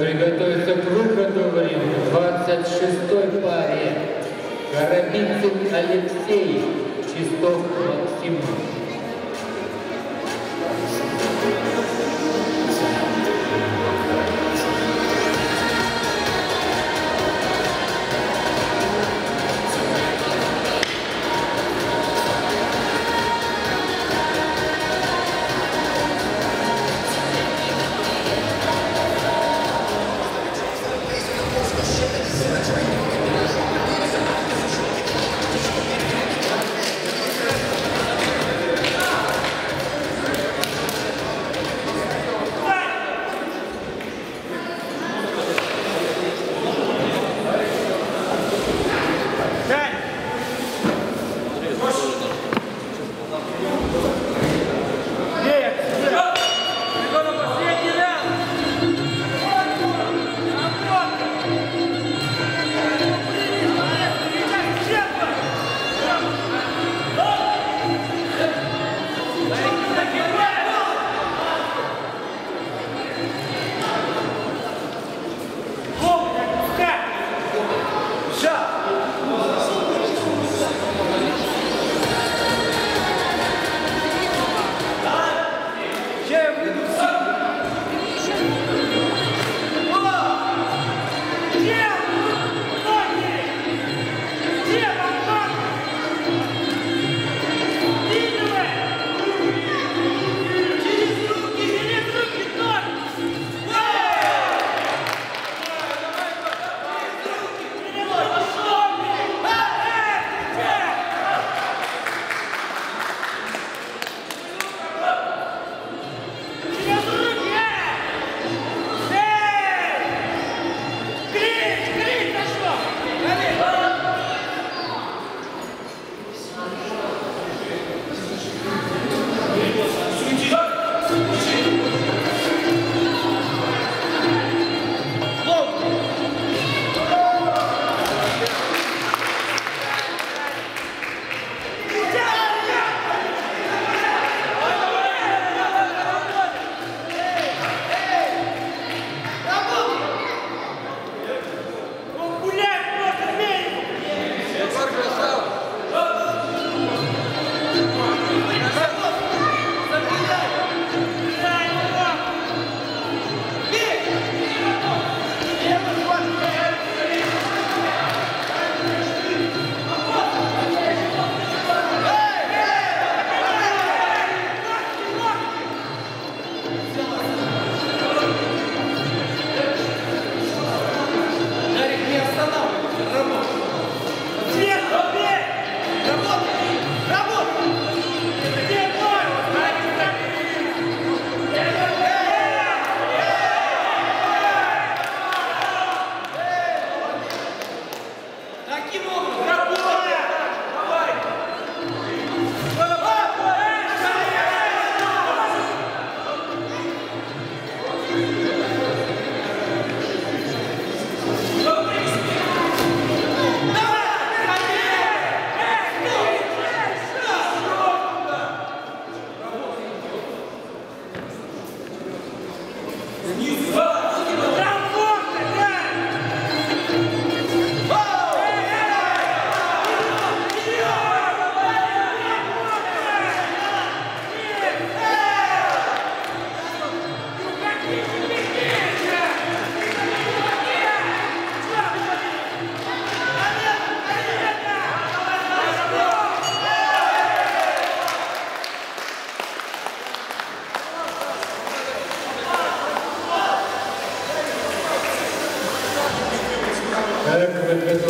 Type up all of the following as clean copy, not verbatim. Приготовиться к кругу Доварин в 26-й паре. Карабинцев Алексей, Чистов Владимир.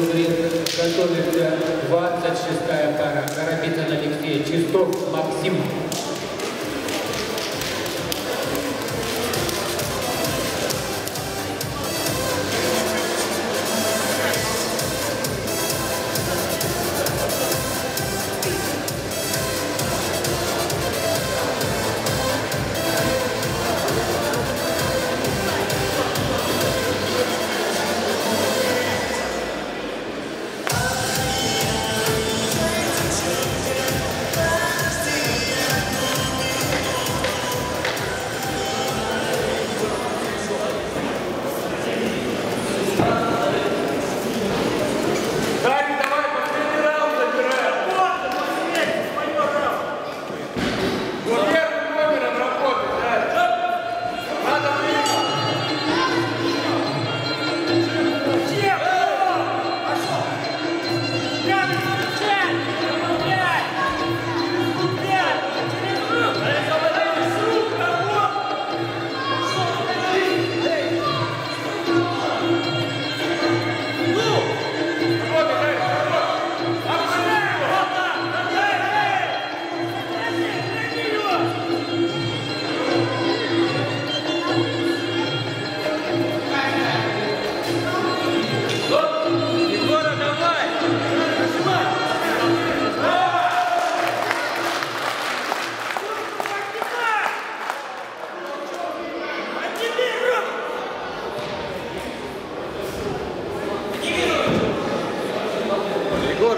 Готовится 26-я пара. Карабинцев Алексей, Чистов Максим.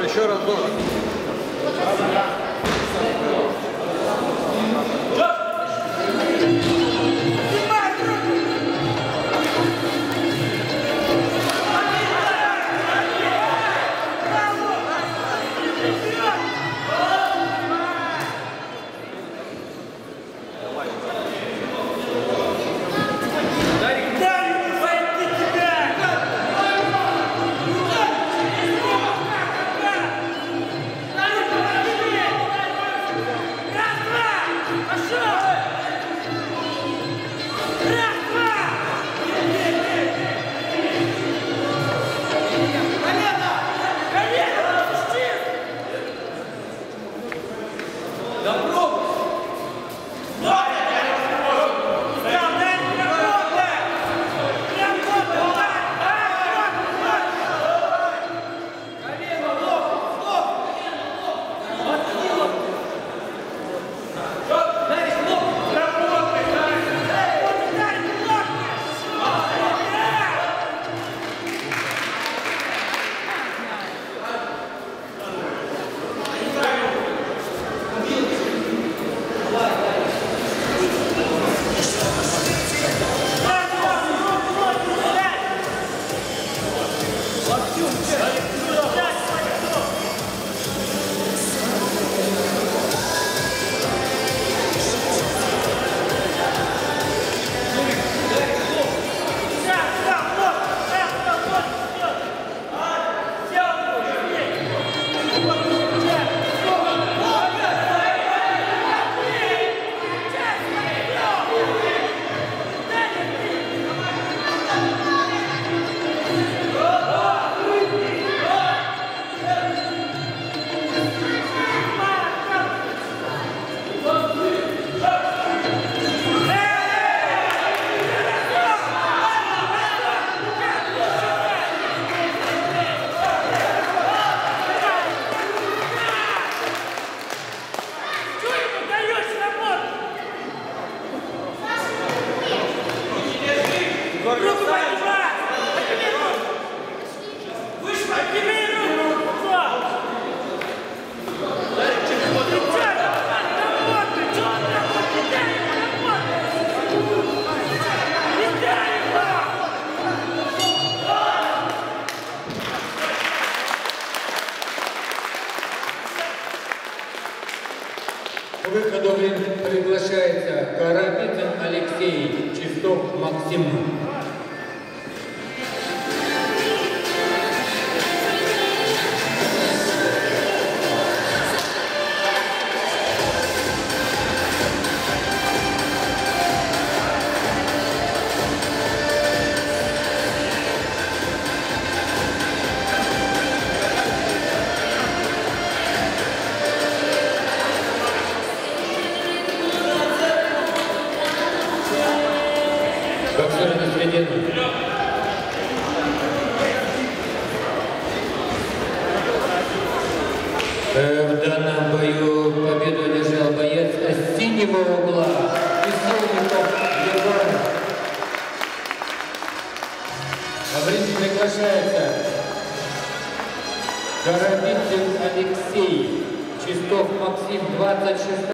Еще раз было. системы. В данном бою победу одержал боец с синего угла Кисельников Егор. В ринг приглашается Карабинцев Алексей, Чистов Максим, 26